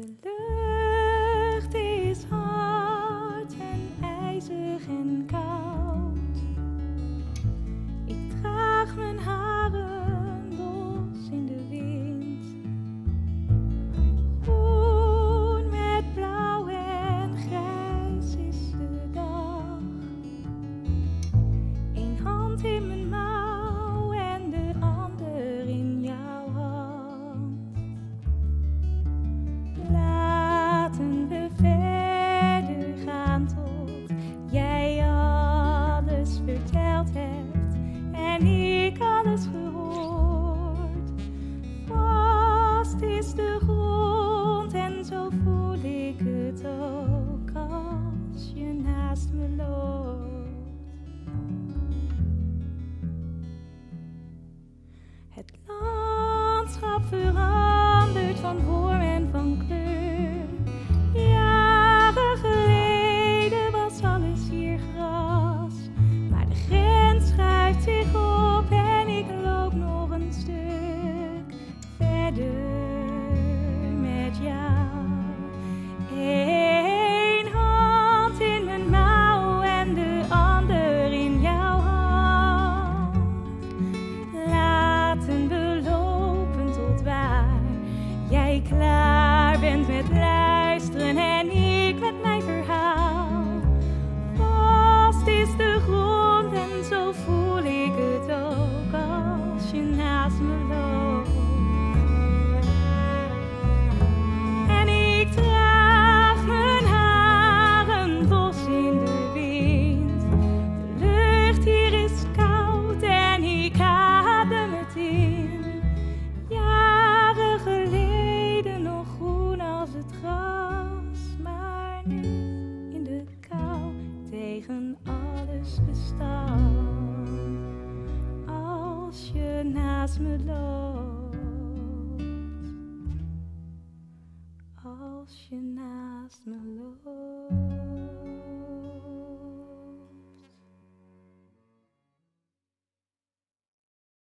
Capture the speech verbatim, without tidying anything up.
De lucht is hard en ijzig en koud. Ik draag mijn haren los in de wind. Groen met blauw en grijs is de dag. Eén hand in mijn mouw en de ander in jouw hand. Laten we verder gaan tot jij alles verteld hebt en ik alles gehoord. Vast is de grond en zo voel ik het ook als je naast me loopt. Het landschap verandert van vorm en van kleur. Klaar bent met luisteren en ik met mijn verhaal. Vast is de grond en zo voel ik het ook als je naast me loopt. En ik draag mijn haren los in de wind. De lucht hier is koud en ik adem het in. Als je naast me loopt, als je naast me loopt.